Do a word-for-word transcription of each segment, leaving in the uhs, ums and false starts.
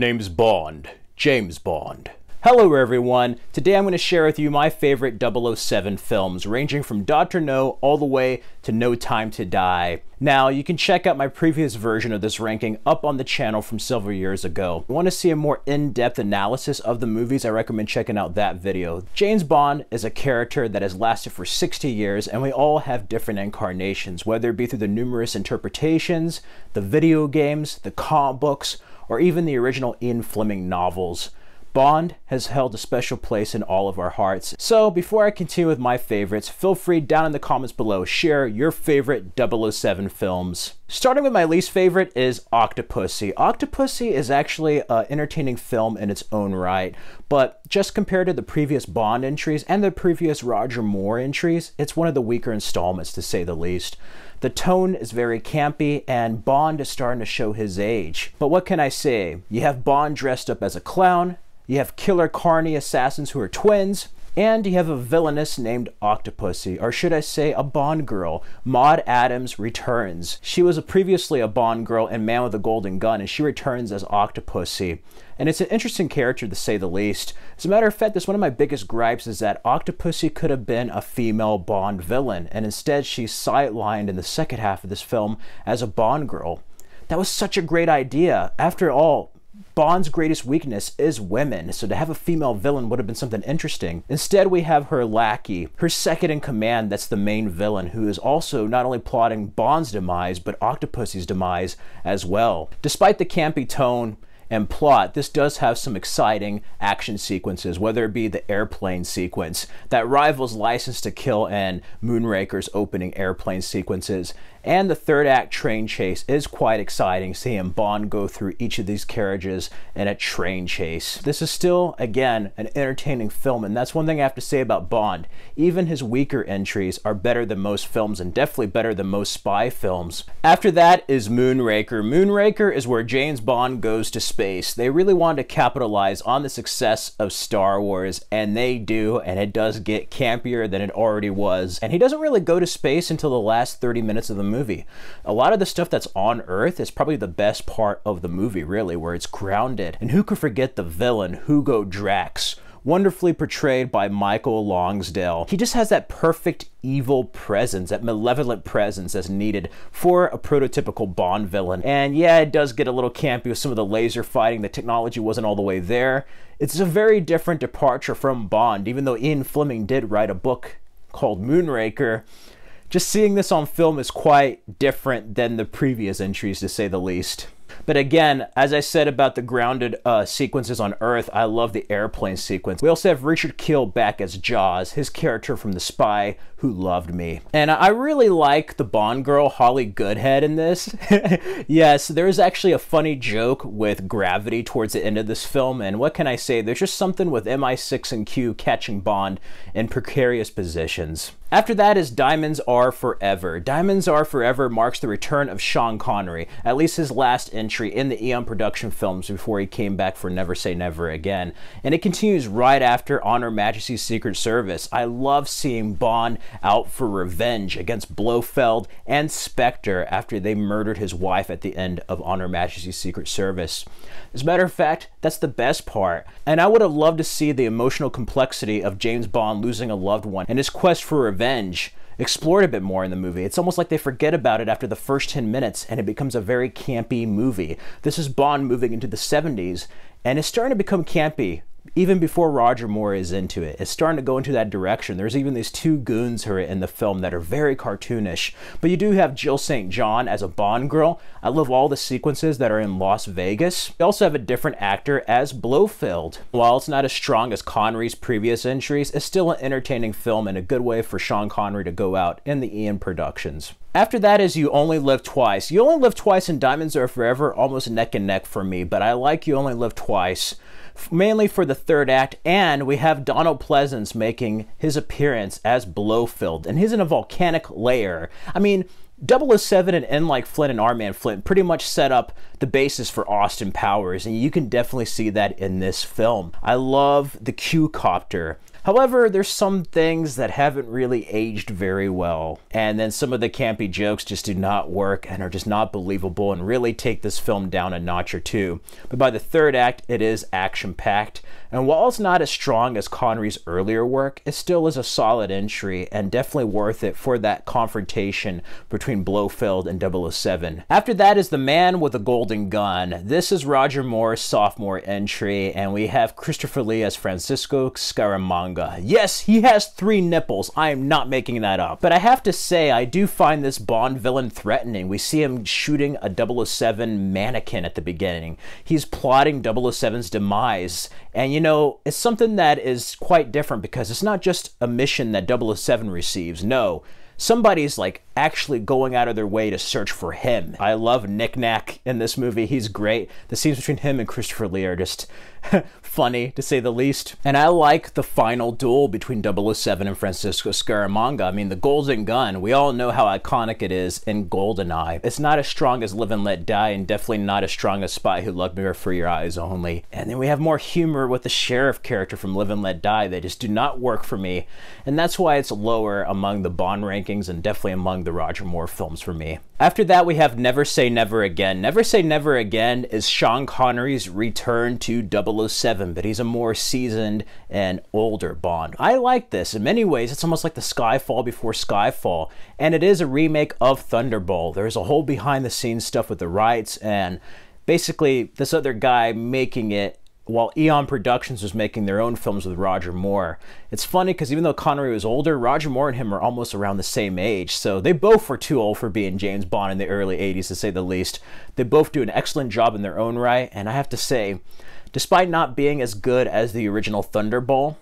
name's Bond. James Bond. Hello everyone, today I'm going to share with you my favorite double oh seven films, ranging from Doctor No all the way to No Time to Die. Now, you can check out my previous version of this ranking up on the channel from several years ago. If you want to see a more in-depth analysis of the movies, I recommend checking out that video. James Bond is a character that has lasted for sixty years, and we all have different incarnations, whether it be through the numerous interpretations, the video games, the comic books, or even the original Ian Fleming novels. Bond has held a special place in all of our hearts. So before I continue with my favorites, feel free down in the comments below, share your favorite double oh seven films. Starting with my least favorite is Octopussy. Octopussy is actually an entertaining film in its own right, but just compared to the previous Bond entries and the previous Roger Moore entries, it's one of the weaker installments to say the least. The tone is very campy and Bond is starting to show his age. But what can I say? You have Bond dressed up as a clown, you have killer carny assassins who are twins, and you have a villainess named Octopussy, or should I say a Bond girl. Maude Adams returns. She was a previously a Bond girl in Man with a Golden Gun, and she returns as Octopussy. And it's an interesting character to say the least. As a matter of fact, that's one of my biggest gripes, is that Octopussy could have been a female Bond villain, and instead she's sidelined in the second half of this film as a Bond girl. That was such a great idea. After all, Bond's greatest weakness is women, so to have a female villain would have been something interesting. Instead, we have her lackey, her second in command, that's the main villain, who is also not only plotting Bond's demise, but Octopussy's demise as well. Despite the campy tone and plot, this does have some exciting action sequences, whether it be the airplane sequence that rivals License to Kill and Moonraker's opening airplane sequences. And the third act train chase is quite exciting, seeing Bond go through each of these carriages in a train chase. This is still, again, an entertaining film, and that's one thing I have to say about Bond. Even his weaker entries are better than most films, and definitely better than most spy films. After that is Moonraker. Moonraker is where James Bond goes to space. They really wanted to capitalize on the success of Star Wars, and they do, and it does get campier than it already was. And he doesn't really go to space until the last thirty minutes of the movie. A lot of the stuff that's on Earth is probably the best part of the movie, really, where it's grounded. And who could forget the villain, Hugo Drax, wonderfully portrayed by Michael Lonsdale. He just has that perfect evil presence, that malevolent presence that's needed for a prototypical Bond villain. And yeah, it does get a little campy with some of the laser fighting. The technology wasn't all the way there. It's a very different departure from Bond, even though Ian Fleming did write a book called Moonraker. Just seeing this on film is quite different than the previous entries, to say the least. But again, as I said about the grounded uh, sequences on Earth, I love the airplane sequence. We also have Richard Kiel back as Jaws, his character from The Spy Who Loved Me. And I really like the Bond girl, Holly Goodhead, in this. Yes, there is actually a funny joke with gravity towards the end of this film, and what can I say? There's just something with M I six and Q catching Bond in precarious positions. After that is Diamonds Are Forever. Diamonds Are Forever marks the return of Sean Connery, at least his last entry in the Eon production films before he came back for Never Say Never Again. And it continues right after On Her Majesty's Secret Service. I love seeing Bond out for revenge against Blofeld and Spectre after they murdered his wife at the end of On Her Majesty's Secret Service. As a matter of fact, that's the best part. And I would have loved to see the emotional complexity of James Bond losing a loved one and his quest for revenge Revenge, explored a bit more in the movie. It's almost like they forget about it after the first ten minutes and it becomes a very campy movie. This is Bond moving into the seventies and it's starting to become campy even before Roger Moore is into it. It's starting to go into that direction. There's even these two goons who are in the film that are very cartoonish. But you do have Jill Saint John as a Bond girl. I love all the sequences that are in Las Vegas. We also have a different actor as Blofeld. While it's not as strong as Connery's previous entries, it's still an entertaining film and a good way for Sean Connery to go out in the Eon productions. After that is You Only Live Twice. You Only Live Twice and Diamonds Are Forever almost neck and neck for me, but I like You Only Live Twice, mainly for the third act, and we have Donald Pleasance making his appearance as Blofeld, and he's in a volcanic lair. I mean, double oh seven and In Like Flint and Our Man Flint pretty much set up the basis for Austin Powers, and you can definitely see that in this film. I love the Q-copter. However, there's some things that haven't really aged very well, and then some of the campy jokes just do not work and are just not believable and really take this film down a notch or two. But by the third act, it is action-packed, and while it's not as strong as Connery's earlier work, it still is a solid entry and definitely worth it for that confrontation between Blofeld and double oh seven. After that is The Man with a Golden Gun. This is Roger Moore's sophomore entry, and we have Christopher Lee as Francisco Scaramanga. Yes, he has three nipples. I am not making that up. But I have to say, I do find this Bond villain threatening. We see him shooting a double oh seven mannequin at the beginning. He's plotting double oh seven's demise. And you know, it's something that is quite different because it's not just a mission that double oh seven receives. No. Somebody's like actually going out of their way to search for him. I love Nick Nack in this movie. He's great. The scenes between him and Christopher Lee are just funny to say the least. And I like the final duel between double oh seven and Francisco Scaramanga. I mean, the Golden Gun, we all know how iconic it is in GoldenEye. It's not as strong as Live and Let Die, and definitely not as strong as Spy Who Loved Me or For Your Eyes Only. And then we have more humor with the sheriff character from Live and Let Die. They just do not work for me. And that's why it's lower among the Bond rankings, and definitely among the Roger Moore films for me. After that, we have Never Say Never Again. Never Say Never Again is Sean Connery's return to double oh seven, but he's a more seasoned and older Bond. I like this. In many ways, it's almost like the Skyfall before Skyfall, and it is a remake of Thunderball. There's a whole behind-the-scenes stuff with the rights, and basically this other guy making it while Eon Productions was making their own films with Roger Moore. It's funny because even though Connery was older, Roger Moore and him are almost around the same age, so they both were too old for being James Bond in the early eighties, to say the least. They both do an excellent job in their own right, and I have to say, despite not being as good as the original Thunderball,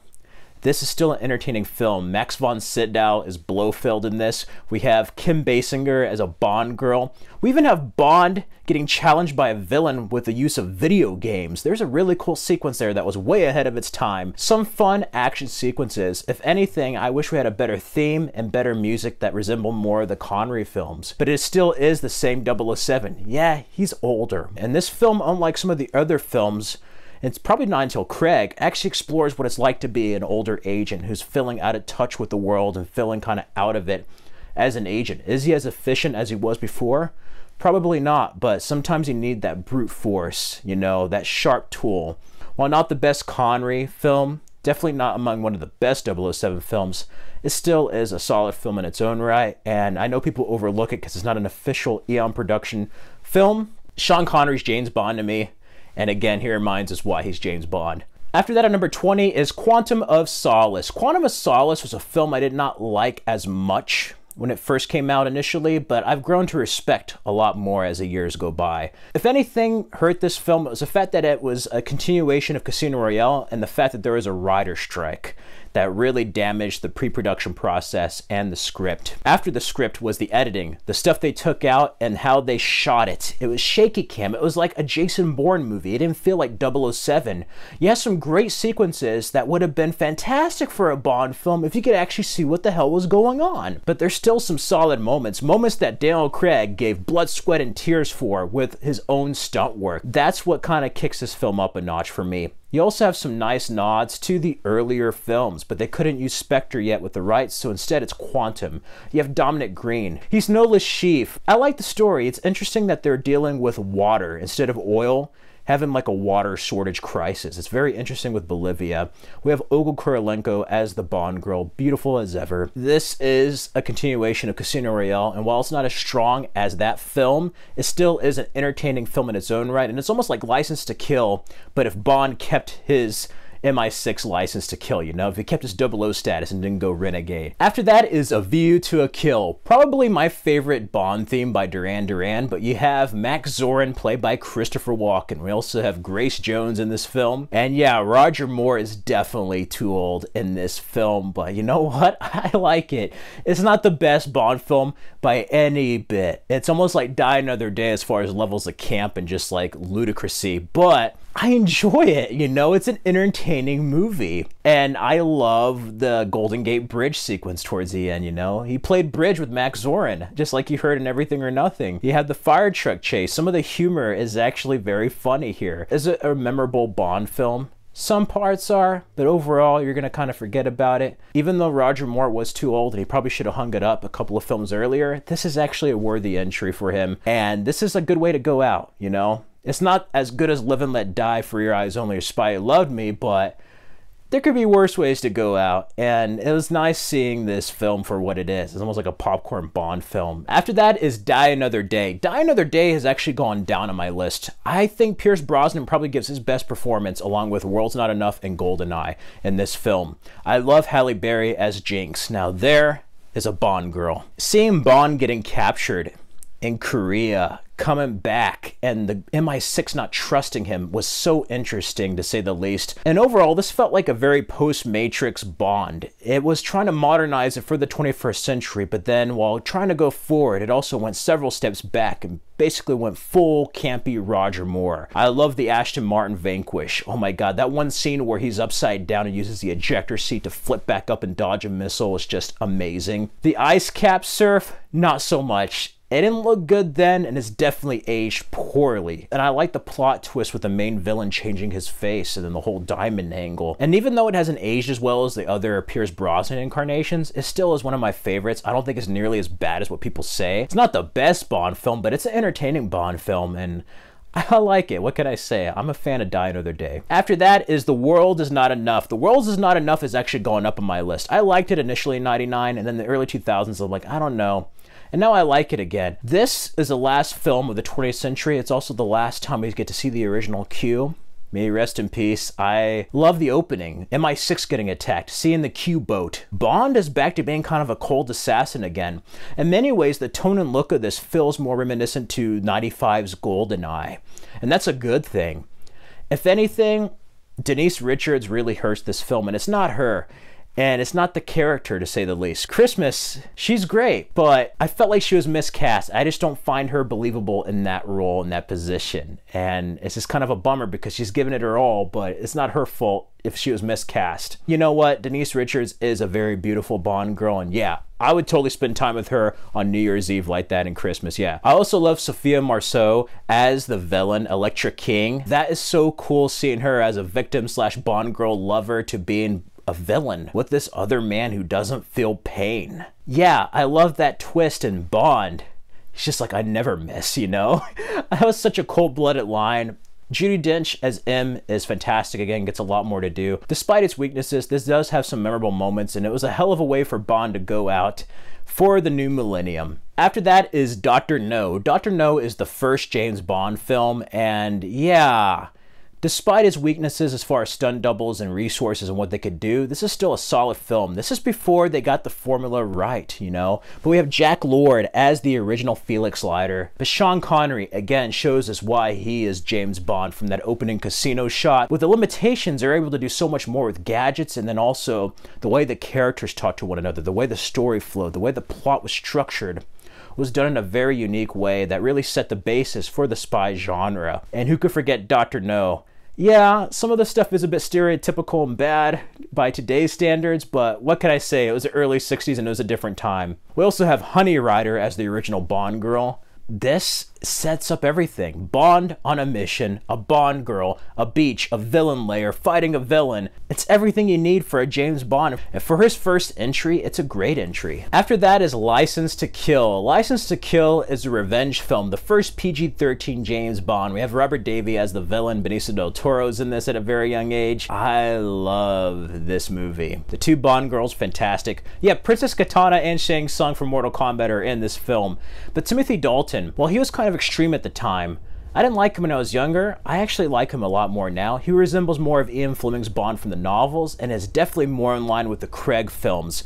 this is still an entertaining film. Max von Sydow is Blofeld in this. We have Kim Basinger as a Bond girl. We even have Bond getting challenged by a villain with the use of video games. There's a really cool sequence there that was way ahead of its time. Some fun action sequences. If anything, I wish we had a better theme and better music that resemble more of the Connery films. But it still is the same double oh seven. Yeah, he's older. And this film, unlike some of the other films, it's probably not until Craig, actually explores what it's like to be an older agent who's feeling out of touch with the world and feeling kind of out of it as an agent. Is he as efficient as he was before? Probably not, but sometimes you need that brute force, you know, that sharp tool. While not the best Connery film, definitely not among one of the best double oh seven films, it still is a solid film in its own right, and I know people overlook it because it's not an official Eon production film. Sean Connery's James Bond to me. And again, he reminds us why he's James Bond. After that, at number twenty is Quantum of Solace. Quantum of Solace was a film I did not like as much when it first came out initially, but I've grown to respect a lot more as the years go by. If anything hurt this film, it was the fact that it was a continuation of Casino Royale and the fact that there was a writer strike that really damaged the pre-production process and the script. After the script was the editing, the stuff they took out and how they shot it. It was shaky cam. It was like a Jason Bourne movie. It didn't feel like double oh seven. You have some great sequences that would have been fantastic for a Bond film if you could actually see what the hell was going on. But there's still some solid moments, moments that Daniel Craig gave blood, sweat, and tears for with his own stunt work. That's what kind of kicks this film up a notch for me. You also have some nice nods to the earlier films, but they couldn't use Spectre yet with the rights, so instead it's Quantum. You have Dominic Greene. He's no Lashif. I like the story. It's interesting that they're dealing with water instead of oil, having like a water shortage crisis. It's very interesting with Bolivia. We have Olga Kurylenko as the Bond girl, beautiful as ever. This is a continuation of Casino Royale, and while it's not as strong as that film, it still is an entertaining film in its own right, and it's almost like License to Kill, but if Bond kept his M I six license to kill, you know, if he kept his double oh status and didn't go renegade. After that is A View to a Kill, probably my favorite Bond theme by Duran Duran, but you have Max Zorin played by Christopher Walken. We also have Grace Jones in this film. And yeah, Roger Moore is definitely too old in this film, but you know what? I like it. It's not the best Bond film by any bit. It's almost like Die Another Day as far as levels of camp and just like ludicrousy, but I enjoy it, you know, it's an entertaining movie. And I love the Golden Gate Bridge sequence towards the end, you know. He played bridge with Max Zorin, just like you heard in Everything or Nothing. He had the fire truck chase. Some of the humor is actually very funny here. Is it a memorable Bond film? Some parts are, but overall you're gonna kind of forget about it. Even though Roger Moore was too old and he probably should have hung it up a couple of films earlier, this is actually a worthy entry for him, and this is a good way to go out, you know? It's not as good as Live and Let Die, For Your Eyes Only, or Spy Who Loved Me, but there could be worse ways to go out, and it was nice seeing this film for what it is. It's almost like a popcorn Bond film. After that is Die Another Day. Die Another Day has actually gone down on my list. I think Pierce Brosnan probably gives his best performance along with World's Not Enough and GoldenEye in this film. I love Halle Berry as Jinx. Now there is a Bond girl. Seeing Bond getting captured in Korea, coming back, and the M I six not trusting him was so interesting, to say the least. And overall, this felt like a very post-Matrix Bond. It was trying to modernize it for the twenty-first century, but then while trying to go forward, it also went several steps back and basically went full campy Roger Moore. I love the Aston Martin Vanquish. Oh my God, that one scene where he's upside down and uses the ejector seat to flip back up and dodge a missile is just amazing. The ice cap surf, not so much. It didn't look good then, and it's definitely aged poorly. And I like the plot twist with the main villain changing his face and then the whole diamond angle. And even though it hasn't aged as well as the other Pierce Brosnan incarnations, it still is one of my favorites. I don't think it's nearly as bad as what people say. It's not the best Bond film, but it's an entertaining Bond film, and I like it. What can I say? I'm a fan of Die Another Day. After that is The World Is Not Enough. The World Is Not Enough is actually going up on my list. I liked it initially in ninety-nine, and then the early two thousands, I'm like, I don't know. And now I like it again. This is the last film of the twentieth century. It's also the last time we get to see the original Q. May he rest in peace. I love the opening. M I six getting attacked, seeing the Q boat. Bond is back to being kind of a cold assassin again. In many ways, the tone and look of this feels more reminiscent to ninety-five's GoldenEye. And that's a good thing. If anything, Denise Richards really hurts this film, and it's not her. And it's not the character, to say the least. Christmas, she's great, but I felt like she was miscast. I just don't find her believable in that role, in that position. And it's just kind of a bummer because she's given it her all, but it's not her fault if she was miscast. You know what? Denise Richards is a very beautiful Bond girl, and yeah, I would totally spend time with her on New Year's Eve like that and Christmas, yeah. I also love Sophia Marceau as the villain, Electra King. That is so cool, seeing her as a victim slash Bond girl lover to being a villain with this other man who doesn't feel pain. Yeah, I love that twist in Bond. It's just like, I never miss, you know? That was such a cold-blooded line. Judi Dench as M is fantastic again, gets a lot more to do. Despite its weaknesses, this does have some memorable moments, and it was a hell of a way for Bond to go out for the new millennium. After that is Doctor No. Doctor No is the first James Bond film, and yeah, despite its weaknesses as far as stunt doubles and resources and what they could do, this is still a solid film. This is before they got the formula right, you know? But we have Jack Lord as the original Felix Leiter. But Sean Connery, again, shows us why he is James Bond from that opening casino shot. With the limitations, they're able to do so much more with gadgets, and then also the way the characters talk to one another, the way the story flowed, the way the plot was structured, was done in a very unique way that really set the basis for the spy genre. And who could forget Doctor No? Yeah, some of the stuff is a bit stereotypical and bad by today's standards, but what can I say? It was the early sixties and it was a different time. We also have Honey Rider as the original Bond girl. This sets up everything. Bond on a mission, a Bond girl, a beach, a villain lair, fighting a villain. It's everything you need for a James Bond. And for his first entry, it's a great entry. After that is License to Kill. License to Kill is a revenge film, the first P G thirteen James Bond. We have Robert Davi as the villain. Benicio del Toro's in this at a very young age. I love this movie. The two Bond girls, fantastic. Yeah, Princess Katana and Shang Tsung from Mortal Kombat are in this film. But Timothy Dalton, well, he was kind of extreme at the time. I didn't like him when I was younger. I actually like him a lot more now. He resembles more of Ian Fleming's Bond from the novels and is definitely more in line with the Craig films.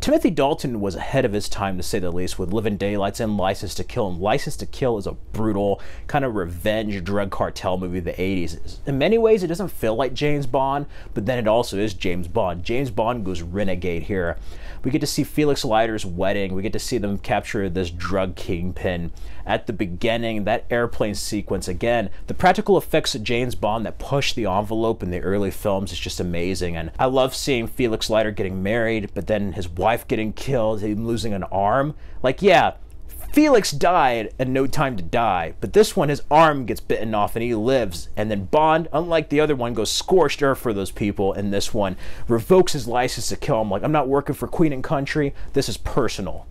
Timothy Dalton was ahead of his time, to say the least, with Living Daylights and License to Kill. And License to Kill is a brutal kind of revenge drug cartel movie of the eighties. In many ways, it doesn't feel like James Bond, but then it also is James Bond. James Bond goes renegade here. We get to see Felix Leiter's wedding. We get to see them capture this drug kingpin. At the beginning, that airplane sequence, again, the practical effects of James Bond that push the envelope in the early films is just amazing. And I love seeing Felix Leiter getting married, but then his wife getting killed, him losing an arm. Like, yeah, Felix died in No Time to Die, but this one, his arm gets bitten off and he lives. And then Bond, unlike the other one, goes scorched earth for those people, and this one revokes his license to kill. I'm like, I'm not working for Queen and Country. This is personal.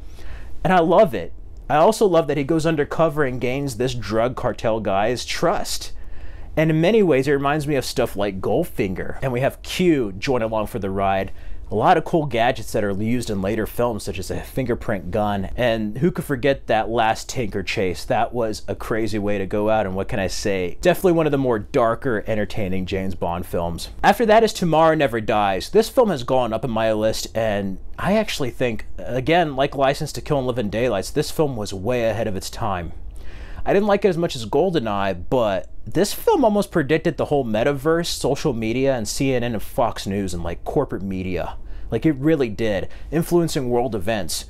And I love it. I also love that he goes undercover and gains this drug cartel guy's trust. And in many ways, it reminds me of stuff like Goldfinger. And we have Q join along for the ride. A lot of cool gadgets that are used in later films, such as a fingerprint gun. And who could forget that last tanker chase? That was a crazy way to go out, and what can I say? Definitely one of the more darker, entertaining James Bond films. After that is Tomorrow Never Dies. This film has gone up in my list, and I actually think, again, like License to Kill and Living Daylights, this film was way ahead of its time. I didn't like it as much as GoldenEye, but this film almost predicted the whole metaverse, social media, and C N N and Fox News and like corporate media. Like it really did, influencing world events,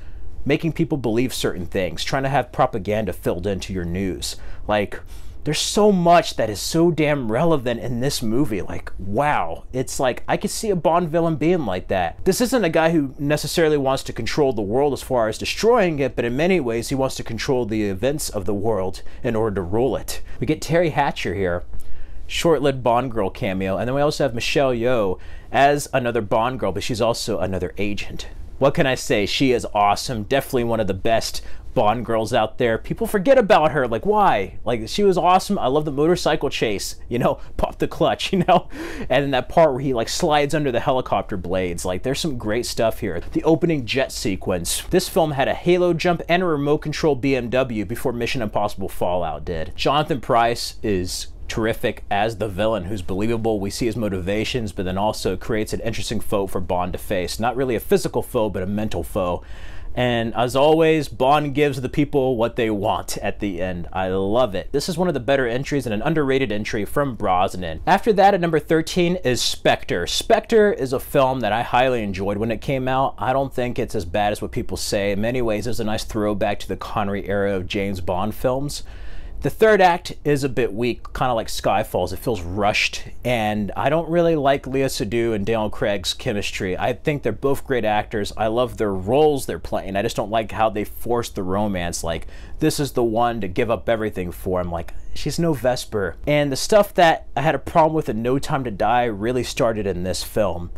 making people believe certain things, trying to have propaganda filled into your news. Like there's so much that is so damn relevant in this movie. Like, wow, it's like I could see a Bond villain being like that. This isn't a guy who necessarily wants to control the world as far as destroying it, but in many ways he wants to control the events of the world in order to rule it. We get Terry Hatcher here, short-lived Bond girl cameo, and then we also have Michelle Yeoh as another Bond girl, but she's also another agent. What can I say? She is awesome. Definitely one of the best Bond girls out there. People forget about her. Like, why? Like, she was awesome. I love the motorcycle chase, you know, pop the clutch, you know, and then that part where he like slides under the helicopter blades. Like, there's some great stuff here. The opening jet sequence. This film had a halo jump and a remote control B M W before Mission Impossible Fallout did. Jonathan Pryce is terrific as the villain, who's believable. We see his motivations, but then also creates an interesting foe for Bond to face. Not really a physical foe, but a mental foe. And as always, Bond gives the people what they want at the end. I love it. This is one of the better entries and an underrated entry from Brosnan. After that, at number thirteen is Spectre. Spectre is a film that I highly enjoyed when it came out. I don't think it's as bad as what people say. In many ways, it's a nice throwback to the Connery era of James Bond films. The third act is a bit weak, kind of like Skyfall's. It feels rushed, and I don't really like Léa Seydoux and Daniel Craig's chemistry. I think they're both great actors. I love their roles they're playing. I just don't like how they force the romance. Like, this is the one to give up everything for. I'm like, she's no Vesper. And the stuff that I had a problem with in No Time to Die really started in this film.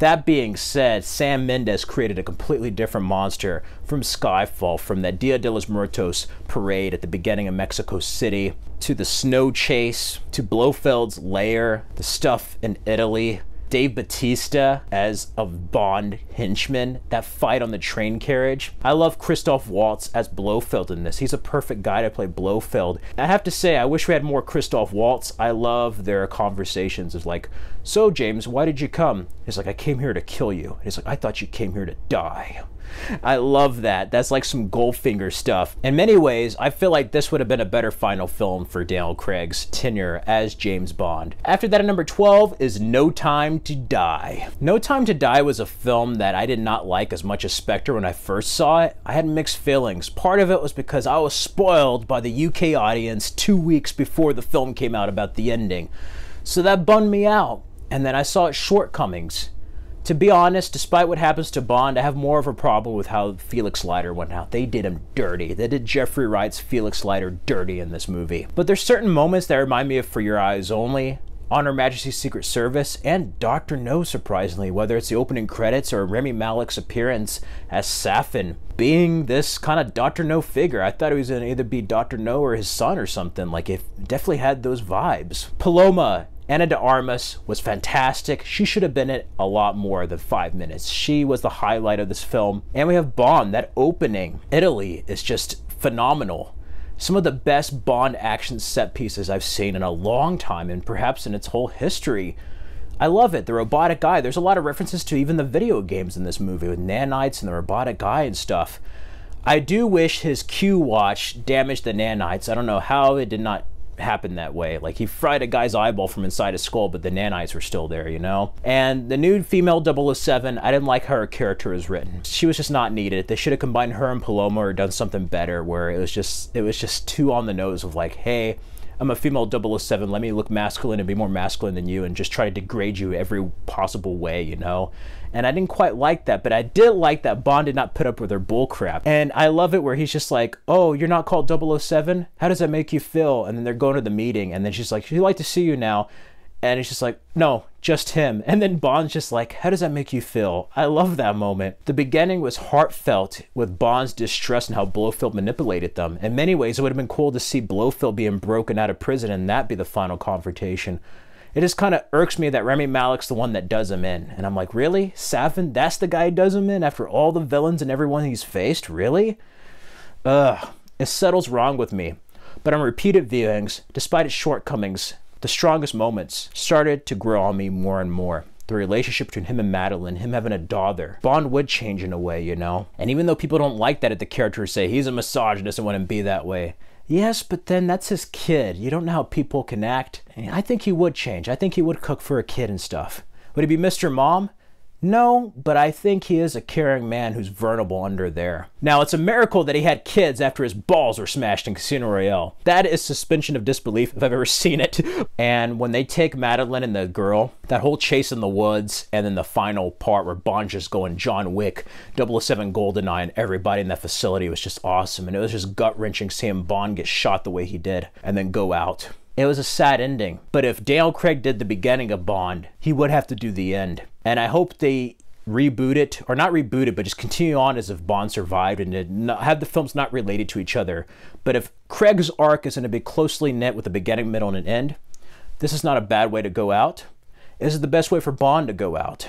That being said, Sam Mendes created a completely different monster from Skyfall, from that Dia de los Muertos parade at the beginning of Mexico City, to the snow chase, to Blofeld's lair, the stuff in Italy, Dave Bautista as a Bond henchman, that fight on the train carriage. I love Christoph Waltz as Blofeld in this. He's a perfect guy to play Blofeld. I have to say, I wish we had more Christoph Waltz. I love their conversations. It's like, so James, why did you come? He's like, I came here to kill you. He's like, I thought you came here to die. I love that. That's like some Goldfinger stuff. In many ways, I feel like this would have been a better final film for Daniel Craig's tenure as James Bond. After that, at number twelve is No Time to Die. No Time to Die was a film that I did not like as much as Spectre when I first saw it. I had mixed feelings. Part of it was because I was spoiled by the U K audience two weeks before the film came out about the ending. So that bummed me out. And then I saw its shortcomings. To be honest, despite what happens to Bond, I have more of a problem with how Felix Leiter went out. They did him dirty. They did Jeffrey Wright's Felix Leiter dirty in this movie. But there's certain moments that remind me of For Your Eyes Only, On Her Majesty's Secret Service, and Doctor No, surprisingly, whether it's the opening credits or Remy Malek's appearance as Safin. Being this kind of Doctor No figure, I thought he was gonna either be Doctor No or his son or something. Like, it definitely had those vibes. Paloma, Ana de Armas, was fantastic. She should have been in it a lot more than five minutes. She was the highlight of this film. And we have Bond, that opening. Italy is just phenomenal. Some of the best Bond action set pieces I've seen in a long time, and perhaps in its whole history. I love it. The robotic guy. There's a lot of references to even the video games in this movie with nanites and the robotic guy and stuff. I do wish his Q watch damaged the nanites. I don't know how it did not happened that way. Like, he fried a guy's eyeball from inside his skull, but the nanites were still there, you know? And the new female double oh seven, I didn't like how her character was written. She was just not needed. They should have combined her and Paloma or done something better, where it was just, it was just too on the nose of like, hey, I'm a female double oh seven, let me look masculine and be more masculine than you and just try to degrade you every possible way, you know? And I didn't quite like that, but I did like that Bond did not put up with her bullcrap. And I love it where he's just like, oh, you're not called double oh seven? How does that make you feel? And then they're going to the meeting, and then she's like, she'd like to see you now. And it's just like, no, just him. And then Bond's just like, how does that make you feel? I love that moment. The beginning was heartfelt with Bond's distress and how Blofeld manipulated them. In many ways, it would have been cool to see Blofeld being broken out of prison and that be the final confrontation. It just kind of irks me that Rami Malek's the one that does him in. And I'm like, really? Safin, that's the guy who does him in after all the villains and everyone he's faced? Really? Ugh, it settles wrong with me. But on repeated viewings, despite its shortcomings, the strongest moments started to grow on me more and more. The relationship between him and Madeline, him having a daughter. Bond would change in a way, you know? And even though people don't like that at the characters say, he's a misogynist and want to be that way. Yes, but then that's his kid. You don't know how people can act. And I think he would change. I think he would cook for a kid and stuff. Would he be Mister Mom? No, but I think he is a caring man who's vulnerable under there. Now, it's a miracle that he had kids after his balls were smashed in Casino Royale. That is suspension of disbelief if I've ever seen it. And when they take Madeline and the girl, that whole chase in the woods, and then the final part where Bond's just going John Wick, double oh seven GoldenEye, and everybody in that facility was just awesome. And it was just gut-wrenching seeing Bond get shot the way he did and then go out. It was a sad ending, but if Daniel Craig did the beginning of Bond, he would have to do the end. And I hope they reboot it, or not reboot it, but just continue on as if Bond survived and did not have the films not related to each other. But if Craig's arc is going to be closely knit with a beginning, middle, and an end, this is not a bad way to go out. Is it the best way for Bond to go out?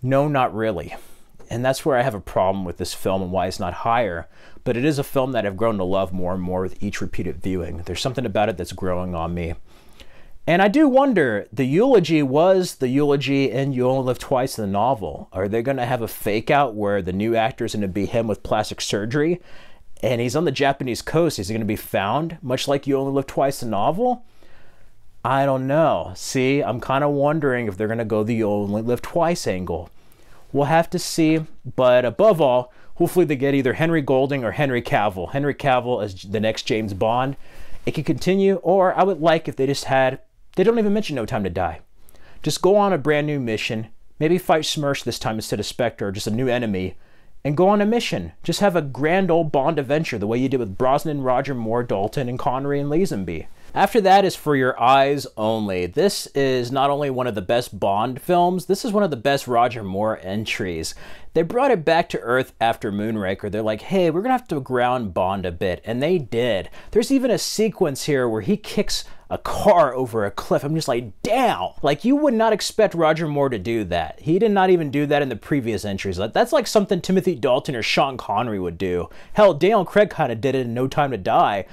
No, not really. And that's where I have a problem with this film and why it's not higher. But it is a film that I've grown to love more and more with each repeated viewing. There's something about it that's growing on me. And I do wonder, the eulogy was the eulogy in You Only Live Twice in the novel. Are they going to have a fake out where the new actor is going to be him with plastic surgery? And he's on the Japanese coast. Is he going to be found, much like You Only Live Twice in the novel? I don't know. See, I'm kind of wondering if they're going to go the You Only Live Twice angle. We'll have to see, but above all, hopefully they get either Henry Golding or Henry Cavill. Henry Cavill as the next James Bond. It could continue, or I would like if they just had, they don't even mention No Time to Die. Just go on a brand new mission, maybe fight Smursh this time instead of Spectre, or just a new enemy, and go on a mission. Just have a grand old Bond adventure the way you did with Brosnan, Roger Moore, Dalton, and Connery, and Lazenby. After that is For Your Eyes Only. This is not only one of the best Bond films, this is one of the best Roger Moore entries. They brought it back to earth after Moonraker. They're like, hey, we're gonna have to ground Bond a bit, and they did. There's even a sequence here where he kicks a car over a cliff. I'm just like, damn! Like, you would not expect Roger Moore to do that. He did not even do that in the previous entries. That's like something Timothy Dalton or Sean Connery would do. Hell, Daniel Craig kind of did it in No Time to Die.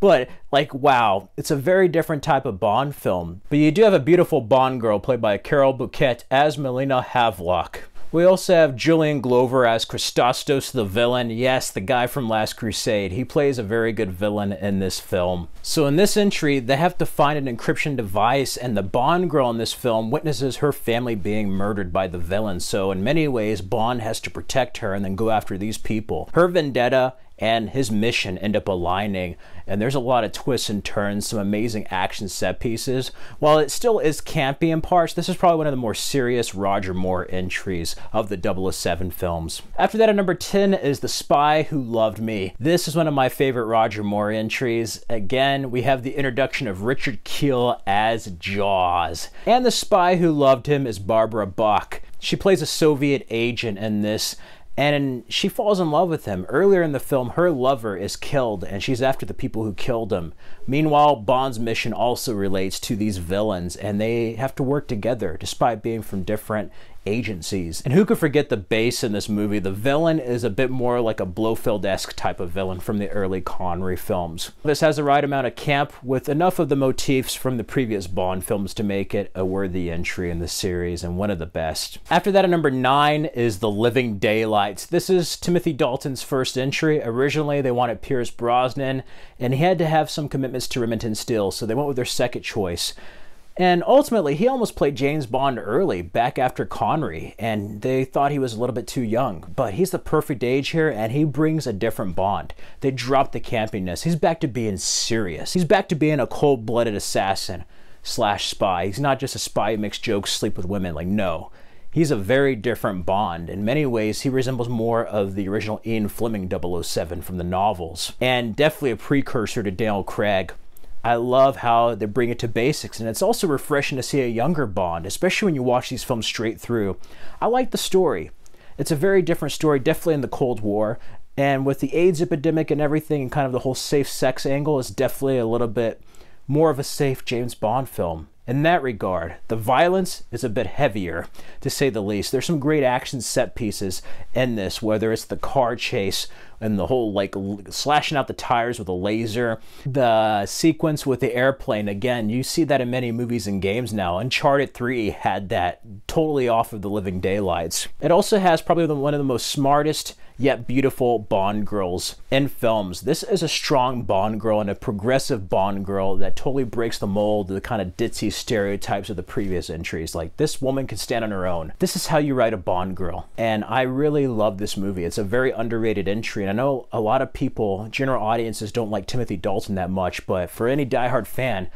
But, like, wow, it's a very different type of Bond film. But you do have a beautiful Bond girl played by Carol Bouquet as Melina Havelock. We also have Julian Glover as Christostos the villain. Yes, the guy from Last Crusade. He plays a very good villain in this film. So in this entry, they have to find an encryption device, and the Bond girl in this film witnesses her family being murdered by the villain. So in many ways, Bond has to protect her and then go after these people. Her vendetta and his mission end up aligning, and there's a lot of twists and turns, some amazing action set pieces. While it still is campy in parts, this is probably one of the more serious Roger Moore entries of the double oh seven films. After that, at number ten is The Spy Who Loved Me. This is one of my favorite Roger Moore entries. Again, we have the introduction of Richard Kiel as Jaws. And the spy who loved him is Barbara Bach. She plays a Soviet agent in this, and she falls in love with him. Earlier in the film, her lover is killed, and she's after the people who killed him. Meanwhile, Bond's mission also relates to these villains, and they have to work together, despite being from different agencies. And who could forget the base in this movie? The villain is a bit more like a Blofeld-esque type of villain from the early Connery films. This has the right amount of camp with enough of the motifs from the previous Bond films to make it a worthy entry in the series and one of the best. After that, at number nine is The Living Daylights. This is Timothy Dalton's first entry. Originally, they wanted Pierce Brosnan, and he had to have some commitments to Remington Steele, so they went with their second choice. And ultimately, he almost played James Bond early, back after Connery, and they thought he was a little bit too young. But he's the perfect age here, and he brings a different Bond. They dropped the campiness. He's back to being serious. He's back to being a cold-blooded assassin slash spy. He's not just a spy who makes jokes, sleep with women. Like, no. He's a very different Bond. In many ways, he resembles more of the original Ian Fleming double oh seven from the novels, and definitely a precursor to Daniel Craig. I love how they bring it to basics, and it's also refreshing to see a younger Bond, especially when you watch these films straight through. I like the story. It's a very different story, definitely in the Cold War, and with the AIDS epidemic and everything, and kind of the whole safe sex angle, is definitely a little bit more of a safe James Bond film. In that regard, the violence is a bit heavier, to say the least. There's some great action set pieces in this, whether it's the car chase and the whole like slashing out the tires with a laser, the sequence with the airplane. Again, you see that in many movies and games now. Uncharted three had that totally off of The Living Daylights. It also has probably one of the most smartest yet beautiful Bond girls in films. This is a strong Bond girl and a progressive Bond girl that totally breaks the mold of the kind of ditzy stereotypes of the previous entries. Like, this woman can stand on her own. This is how you write a Bond girl. And I really love this movie. It's a very underrated entry. And I know a lot of people, general audiences, don't like Timothy Dalton that much, but for any diehard fan,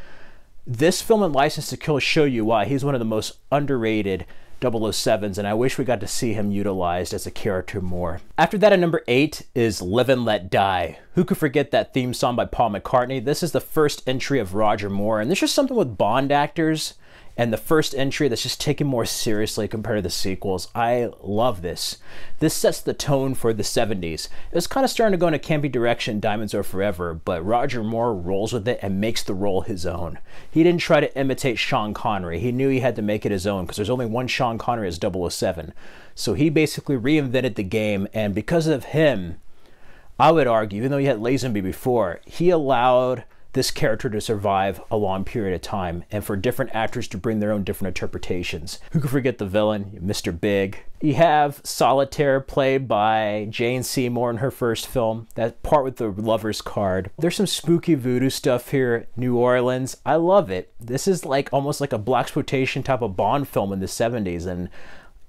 this film and License to Kill show you why he's one of the most underrated double oh sevens, and I wish we got to see him utilized as a character more. After that, at number eight is Live and Let Die. Who could forget that theme song by Paul McCartney? This is the first entry of Roger Moore, and there's just something with Bond actors and the first entry that's just taken more seriously compared to the sequels. I love this. This sets the tone for the seventies. It was kind of starting to go in a campy direction, Diamonds Are Forever, but Roger Moore rolls with it and makes the role his own. He didn't try to imitate Sean Connery. He knew he had to make it his own because there's only one Sean Connery as double oh seven. So he basically reinvented the game, and because of him, I would argue, even though he had Lazenby before, he allowed this character to survive a long period of time and for different actors to bring their own different interpretations. Who could forget the villain, Mister Big? You have Solitaire, played by Jane Seymour in her first film, that part with the lover's card. There's some spooky voodoo stuff here, New Orleans. I love it. This is like almost like a blaxploitation type of Bond film in the seventies, and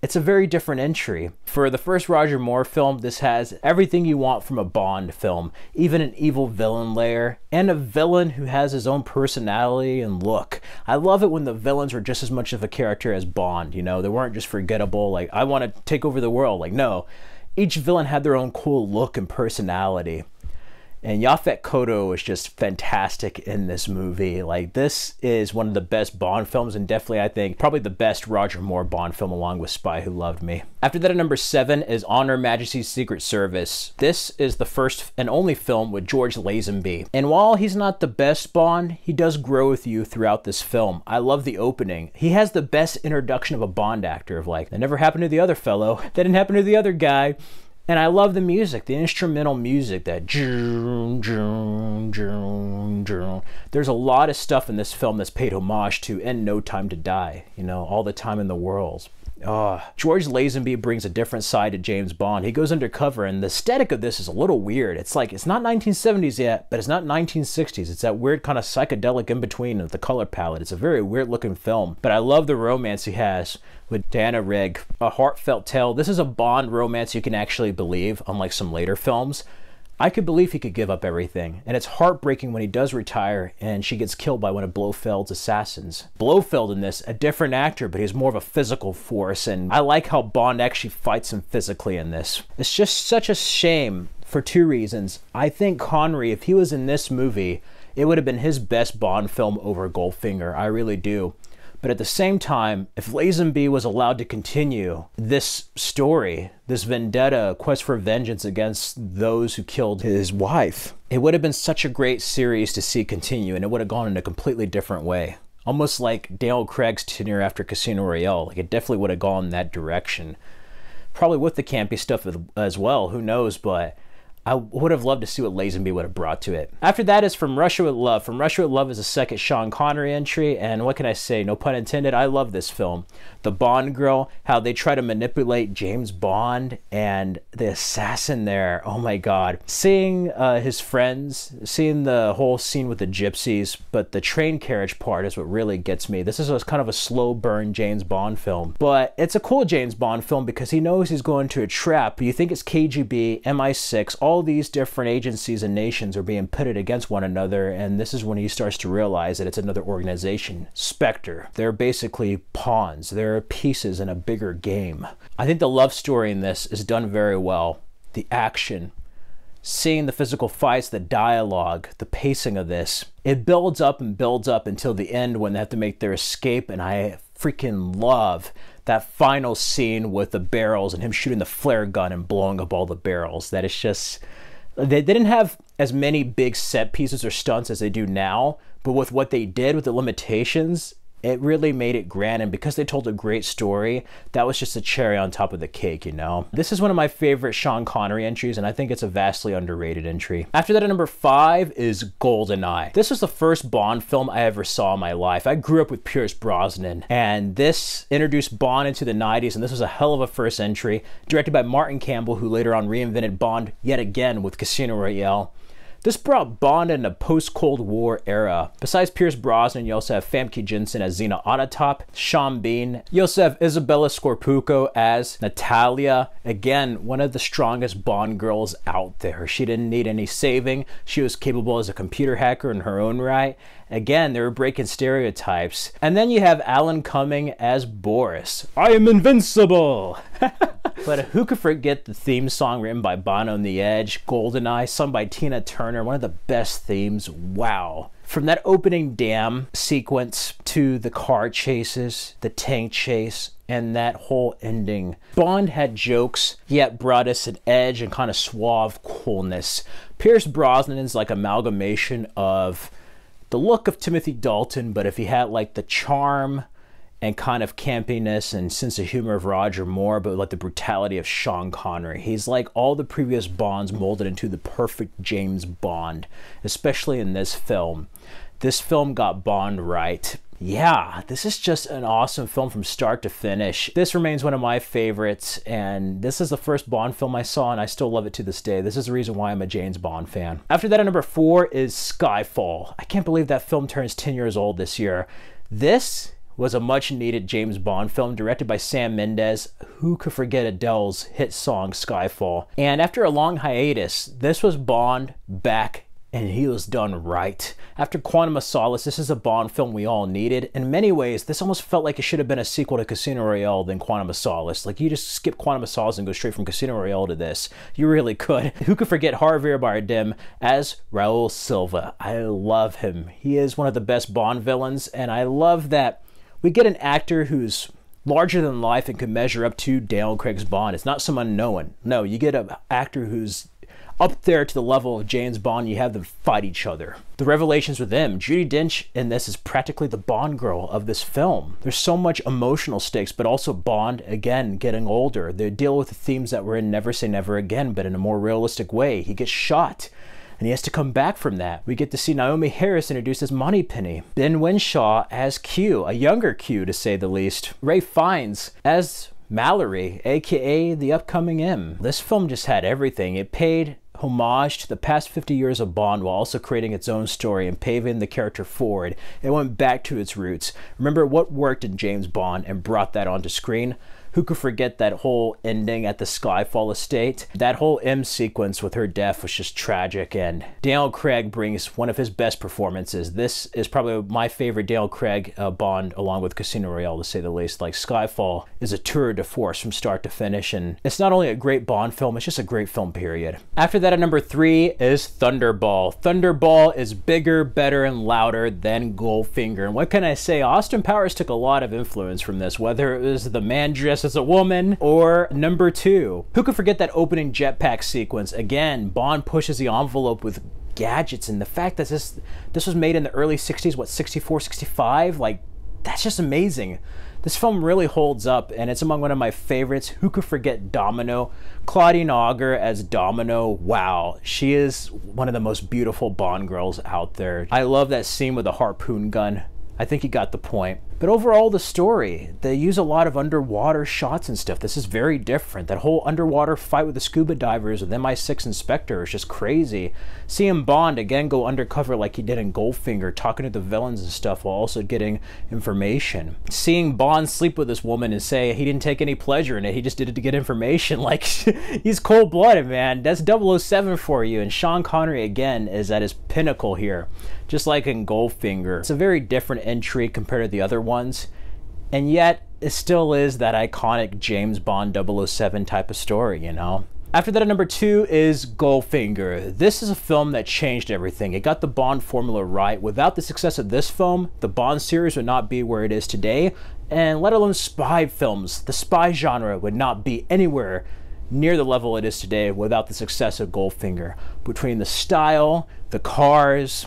it's a very different entry. For the first Roger Moore film, this has everything you want from a Bond film, even an evil villain layer, and a villain who has his own personality and look. I love it when the villains were just as much of a character as Bond, you know? They weren't just forgettable, like, I want to take over the world. Like, no. Each villain had their own cool look and personality. And Yaphet Kotto is just fantastic in this movie. Like, this is one of the best Bond films, and definitely, I think, probably the best Roger Moore Bond film, along with Spy Who Loved Me. After that, at number seven is On Her Majesty's Secret Service. This is the first and only film with George Lazenby. And while he's not the best Bond, he does grow with you throughout this film. I love the opening. He has the best introduction of a Bond actor of like, that never happened to the other fellow, that didn't happen to the other guy. And I love the music, the instrumental music, that joom, joom, joom, joom. There's a lot of stuff in this film that's paid homage to in No Time to Die, you know, all the time in the world. Oh, George Lazenby brings a different side to James Bond. He goes undercover, and the aesthetic of this is a little weird. It's like, it's not nineteen seventies yet, but it's not nineteen sixties. It's that weird kind of psychedelic in between of the color palette. It's a very weird looking film, but I love the romance he has with Diana Rigg. A heartfelt tale. This is a Bond romance you can actually believe, unlike some later films. I could believe he could give up everything, and it's heartbreaking when he does retire and she gets killed by one of Blofeld's assassins. Blofeld in this, a different actor, but he's more of a physical force, and I like how Bond actually fights him physically in this. It's just such a shame for two reasons. I think Connery, if he was in this movie, it would have been his best Bond film over Goldfinger. I really do. But at the same time, if Lazenby was allowed to continue this story, this vendetta, quest for vengeance against those who killed his wife, it would have been such a great series to see continue, and it would have gone in a completely different way. Almost like Daniel Craig's tenure after Casino Royale. Like, it definitely would have gone that direction. Probably with the campy stuff as well, who knows, but I would have loved to see what Lazenby would have brought to it. After that is From Russia With Love. From Russia With Love is a second Sean Connery entry, and what can I say? No pun intended, I love this film. The Bond girl, how they try to manipulate James Bond and the assassin there. Oh my God. Seeing uh, his friends, seeing the whole scene with the gypsies, but the train carriage part is what really gets me. This is a, kind of a slow burn James Bond film, but it's a cool James Bond film because he knows he's going to a trap. You think it's K G B, M I six, all All these different agencies and nations are being pitted against one another, and this is when he starts to realize that it's another organization, Spectre. They're basically pawns. They're pieces in a bigger game. I think the love story in this is done very well. The action, seeing the physical fights, the dialogue, the pacing of this, it builds up and builds up until the end when they have to make their escape, and I freaking love that final scene with the barrels and him shooting the flare gun and blowing up all the barrels. That is just, they didn't have as many big set pieces or stunts as they do now, but with what they did, with the limitations, it really made it grand. And because they told a great story, that was just a cherry on top of the cake, you know? This is one of my favorite Sean Connery entries, and I think it's a vastly underrated entry. After that, at number five is GoldenEye. This was the first Bond film I ever saw in my life. I grew up with Pierce Brosnan, and this introduced Bond into the nineties, and this was a hell of a first entry, directed by Martin Campbell, who later on reinvented Bond yet again with Casino Royale. This brought Bond in a post-Cold War era. Besides Pierce Brosnan, you also have Famke Janssen as Xena Onatopp, Sean Bean. You also have Isabella Scorpucco as Natalia. Again, one of the strongest Bond girls out there. She didn't need any saving. She was capable as a computer hacker in her own right. Again, they were breaking stereotypes. And then you have Alan Cumming as Boris. I am invincible! But who could forget the theme song written by Bono and the Edge, GoldenEye, sung by Tina Turner, one of the best themes, wow. From that opening dam sequence to the car chases, the tank chase, and that whole ending. Bond had jokes, yet brought us an edge and kind of suave coolness. Pierce Brosnan's like amalgamation of the look of Timothy Dalton, but if he had like the charm and kind of campiness and sense of humor of Roger Moore, but like the brutality of Sean Connery. He's like all the previous Bonds molded into the perfect James Bond, especially in this film. This film got Bond right. Yeah, this is just an awesome film from start to finish. This remains one of my favorites, and this is the first Bond film I saw, and I still love it to this day. This is the reason why I'm a James Bond fan. After that, at number four is Skyfall. I can't believe that film turns ten years old this year. This was a much-needed James Bond film directed by Sam Mendes. Who could forget Adele's hit song, Skyfall? And after a long hiatus, this was Bond back, and he was done right. After Quantum of Solace, this is a Bond film we all needed. In many ways, this almost felt like it should have been a sequel to Casino Royale than Quantum of Solace. Like, you just skip Quantum of Solace and go straight from Casino Royale to this. You really could. Who could forget Javier Bardem as Raul Silva? I love him. He is one of the best Bond villains, and I love that we get an actor who's larger than life and can measure up to Daniel Craig's Bond. It's not some unknown. No, you get an actor who's up there to the level of James Bond. You have them fight each other. The revelations with them, Judi Dench in this is practically the Bond girl of this film. There's so much emotional stakes, but also Bond, again, getting older. They deal with the themes that were in Never Say Never Again, but in a more realistic way. He gets shot, and he has to come back from that. We get to see Naomi Harris introduced as Moneypenny, Ben Winshaw as Q, a younger Q to say the least, Ray Fiennes as Mallory, aka the upcoming M. This film just had everything. It paid homage to the past fifty years of Bond while also creating its own story and paving the character forward. It went back to its roots. Remember what worked in James Bond and brought that onto screen? Who could forget that whole ending at the Skyfall estate? That whole M sequence with her death was just tragic, and Daniel Craig brings one of his best performances. This is probably my favorite Daniel Craig uh, Bond, along with Casino Royale, to say the least. Like, Skyfall is a tour de force from start to finish, and it's not only a great Bond film, it's just a great film, period. After that, at number three is Thunderball. Thunderball is bigger, better, and louder than Goldfinger. And what can I say? Austin Powers took a lot of influence from this, whether it was the man dressed as a woman or number two. Who could forget that opening jetpack sequence? Again, Bond pushes the envelope with gadgets, and the fact that this this was made in the early sixties, what, sixty-four, sixty-five, like, that's just amazing. This film really holds up, and it's among one of my favorites. Who could forget Domino? Claudine Auger as Domino. Wow, she is one of the most beautiful Bond girls out there. I love that scene with the harpoon gun. I think he got the point. But overall, the story, they use a lot of underwater shots and stuff. This is very different. That whole underwater fight with the scuba divers with M I six and Spectre is just crazy. Seeing Bond again go undercover like he did in Goldfinger, talking to the villains and stuff while also getting information. Seeing Bond sleep with this woman and say he didn't take any pleasure in it, he just did it to get information. Like, he's cold-blooded, man. That's double oh seven for you. And Sean Connery again is at his pinnacle here, just like in Goldfinger. It's a very different entry compared to the other ones, and yet it still is that iconic James Bond double oh seven type of story, you know? After that, at number two is Goldfinger. This is a film that changed everything. It got the Bond formula right. Without the success of this film, the Bond series would not be where it is today, and let alone spy films. The spy genre would not be anywhere near the level it is today without the success of Goldfinger. Between the style, the cars,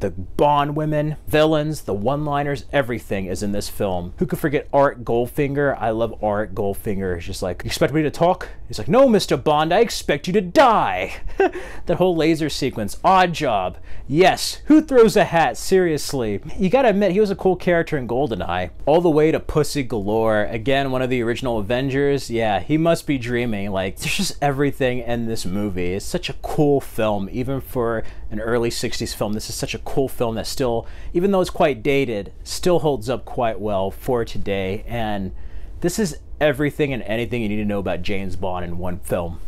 the Bond women, villains, the one-liners, everything is in this film. Who could forget Art Goldfinger? I love Art Goldfinger. It's just like, you expect me to talk? He's like, no, Mister Bond, I expect you to die. That whole laser sequence, Odd Job. Yes, who throws a hat? Seriously. You gotta admit, he was a cool character in Goldeneye. All the way to Pussy Galore. Again, one of the original Avengers. Yeah, he must be dreaming. Like, there's just everything in this movie. It's such a cool film, even for an early sixties film. This is such a cool film that still, even though it's quite dated, still holds up quite well for today. And this is everything and anything you need to know about James Bond in one film.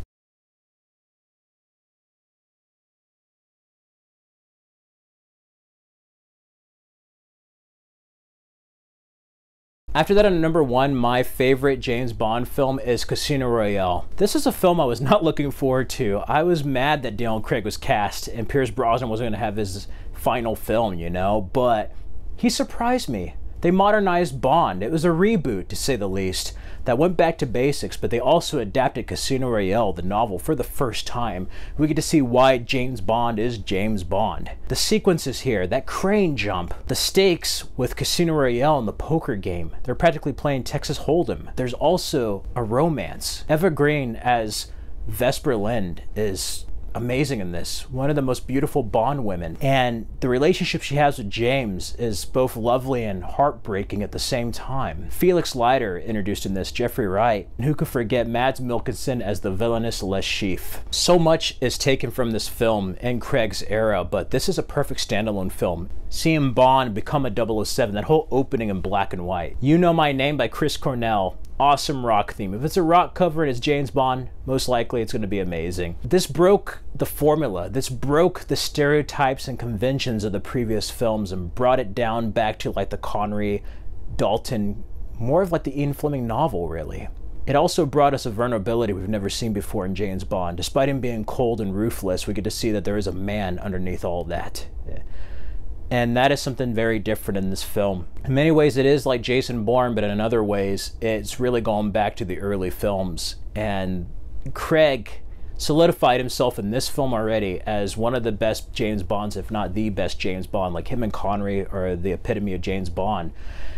After that, on number one, my favorite James Bond film is Casino Royale. This is a film I was not looking forward to. I was mad that Daniel Craig was cast and Pierce Brosnan wasn't going to have his final film, you know, but he surprised me. They modernized Bond. It was a reboot, to say the least, that went back to basics, but they also adapted Casino Royale, the novel, for the first time. We get to see why James Bond is James Bond. The sequences here, that crane jump, the stakes with Casino Royale and the poker game, they're practically playing Texas Hold'em. There's also a romance. Eva Green as Vesper Lind is amazing in this, one of the most beautiful Bond women, and the relationship she has with James is both lovely and heartbreaking at the same time. Felix Leiter introduced in this, Jeffrey Wright, and who could forget Mads Mikkelsen as the villainous Les Chiffre. So much is taken from this film in Craig's era, but this is a perfect standalone film. Seeing Bond become a double oh seven, that whole opening in black and white. You Know My Name by Chris Cornell, awesome rock theme. If it's a rock cover and it's James Bond, most likely it's going to be amazing. This broke the formula. This broke the stereotypes and conventions of the previous films and brought it down back to like the Connery, Dalton, more of like the Ian Fleming novel, really. It also brought us a vulnerability we've never seen before in James Bond. Despite him being cold and ruthless, we get to see that there is a man underneath all that. Yeah. And that is something very different in this film. In many ways, it is like Jason Bourne, but in other ways, it's really gone back to the early films. And Craig solidified himself in this film already as one of the best James Bonds, if not the best James Bond. Like, him and Connery are the epitome of James Bond.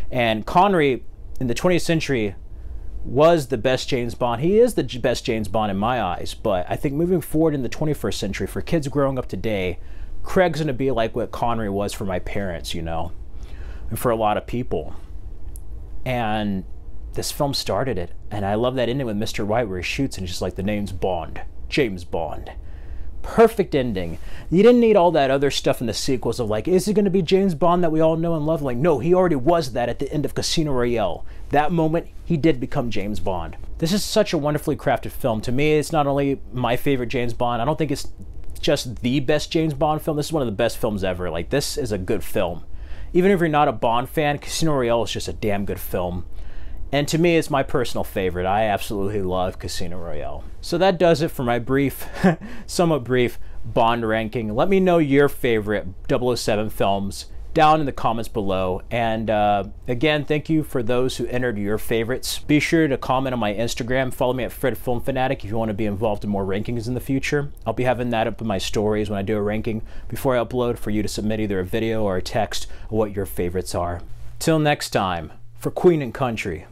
And Connery, in the twentieth century, was the best James Bond. He is the best James Bond in my eyes. But I think moving forward in the twenty-first century, for kids growing up today, Craig's gonna be like what Connery was for my parents, you know, and for a lot of people. And this film started it. And I love that ending with Mister White where he shoots and just like, the name's Bond, James Bond. Perfect ending. You didn't need all that other stuff in the sequels of like, is it gonna be James Bond that we all know and love? Like, no, he already was that at the end of Casino Royale. That moment, he did become James Bond. This is such a wonderfully crafted film. To me, it's not only my favorite James Bond, I don't think it's just the best James Bond film. This is one of the best films ever. Like, this is a good film. Even if you're not a Bond fan, Casino Royale is just a damn good film. And to me, it's my personal favorite. I absolutely love Casino Royale. So that does it for my brief, somewhat brief Bond ranking. Let me know your favorite double oh seven films down in the comments below. And uh, again, thank you for those who entered your favorites. Be sure to comment on my Instagram. Follow me at Fred Film Fanatic if you want to be involved in more rankings in the future. I'll be having that up in my stories when I do a ranking before I upload for you to submit either a video or a text of what your favorites are. Till next time, for Queen and Country.